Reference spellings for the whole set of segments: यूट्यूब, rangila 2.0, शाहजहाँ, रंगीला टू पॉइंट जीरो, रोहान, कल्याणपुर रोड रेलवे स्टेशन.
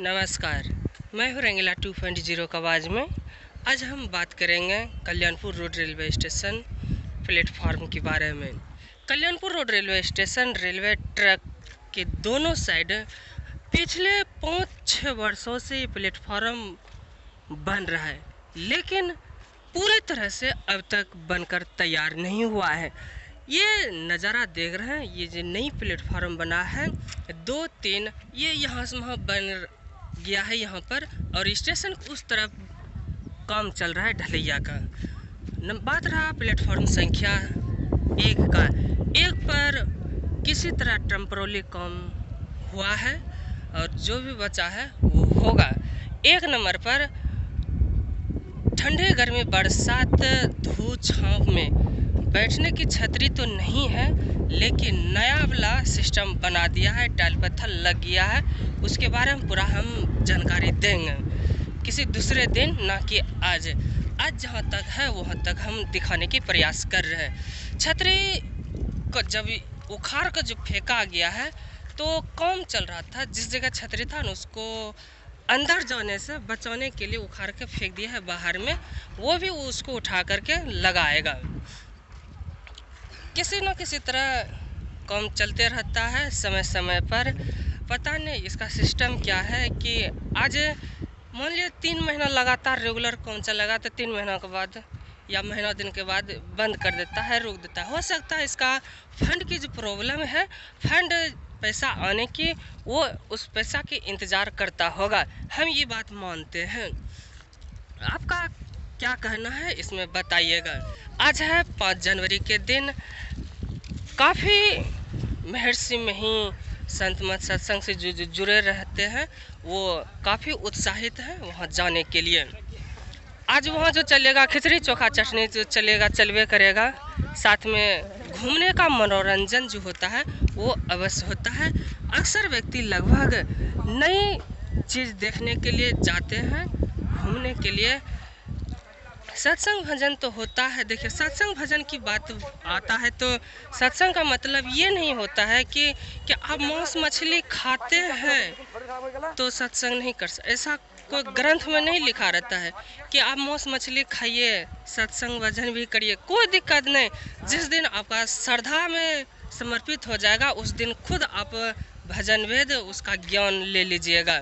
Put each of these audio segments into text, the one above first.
नमस्कार, मैं हूँ रंगीला 2.0 की आवाज़ में। आज हम बात करेंगे कल्याणपुर रोड रेलवे स्टेशन platform के बारे में। कल्याणपुर रोड रेलवे स्टेशन railway track के दोनों साइड पिछले 5-6 वर्षों से प्लेटफार्म बन रहा है, लेकिन पूरी तरह से अब तक बनकर तैयार नहीं हुआ है। ये नज़ारा देख रहे हैं, ये जो नई प्लेटफार्म बना है 2-3 ये यहाँ से वहाँ बन गया है यहाँ पर, और स्टेशन उस तरफ काम चल रहा है ढलैया का। बात रहा प्लेटफार्म संख्या 1 का, 1 पर किसी तरह टेम्पररी काम हुआ है और जो भी बचा है वो होगा। 1 नंबर पर ठंडे गर्मी बरसात धूप छाँव में बैठने की छतरी तो नहीं है, लेकिन नया वाला सिस्टम बना दिया है, टाइल पत्थर लग गया है। उसके बारे में पूरा हम जानकारी देंगे किसी दूसरे दिन, ना कि आज जहाँ तक है वहाँ तक हम दिखाने की प्रयास कर रहे हैं। छतरी को जब उखाड़ कर जो फेंका गया है तो काम चल रहा था, जिस जगह छतरी था ना उसको अंदर जाने से बचाने के लिए उखाड़ के फेंक दिया है बाहर में, वो भी उसको उठा करके लगाएगा। किसी न किसी तरह काम चलते रहता है समय समय पर। पता नहीं इसका सिस्टम क्या है कि आज मान लिया 3 महीना लगातार रेगुलर काम चलेगा तो 3 महीना के बाद या महीना दिन के बाद बंद कर देता है, रोक देता है। हो सकता है इसका फंड की जो प्रॉब्लम है, फंड पैसा आने की, वो उस पैसा की इंतज़ार करता होगा, हम ये बात मानते हैं। आपका क्या कहना है इसमें बताइएगा। आज है 5 जनवरी के दिन, काफ़ी महर्षि में ही संत मत सत्संग से जो जुड़े रहते हैं वो काफ़ी उत्साहित हैं वहाँ जाने के लिए। आज वहाँ जो चलेगा खिचड़ी चोखा चटनी जो चलेगा चलवे करेगा, साथ में घूमने का मनोरंजन जो होता है वो अवश्य होता है। अक्सर व्यक्ति लगभग नई चीज़ देखने के लिए जाते हैं, घूमने के लिए। सत्संग भजन तो होता है। देखिए, सत्संग भजन की बात आता है तो सत्संग का मतलब ये नहीं होता है कि आप मांस मछली खाते हैं तो सत्संग नहीं कर सकते। ऐसा कोई ग्रंथ में नहीं लिखा रहता है कि आप मांस मछली खाइए सत्संग भजन भी करिए, कोई दिक्कत नहीं। जिस दिन आपका श्रद्धा में समर्पित हो जाएगा उस दिन खुद आप भजन वेद उसका ज्ञान ले लीजिएगा।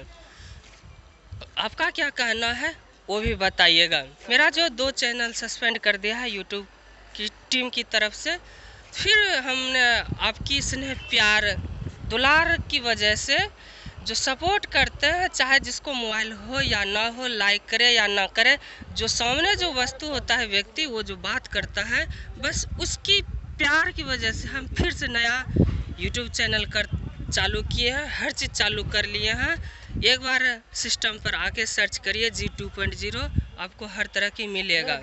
आपका क्या कहना है वो भी बताइएगा। मेरा जो 2 चैनल सस्पेंड कर दिया है यूट्यूब की टीम की तरफ से, फिर हमने आपकी स्नेह प्यार दुलार की वजह से जो सपोर्ट करते हैं, चाहे जिसको मोबाइल हो या ना हो, लाइक करे या ना करे, जो सामने जो वस्तु होता है व्यक्ति वो जो बात करता है, बस उसकी प्यार की वजह से हम फिर से नया यूट्यूब चैनल चालू किए हैं, हर चीज़ चालू कर लिए हैं। एक बार सिस्टम पर आके सर्च करिए G2.0, आपको हर तरह की मिलेगा।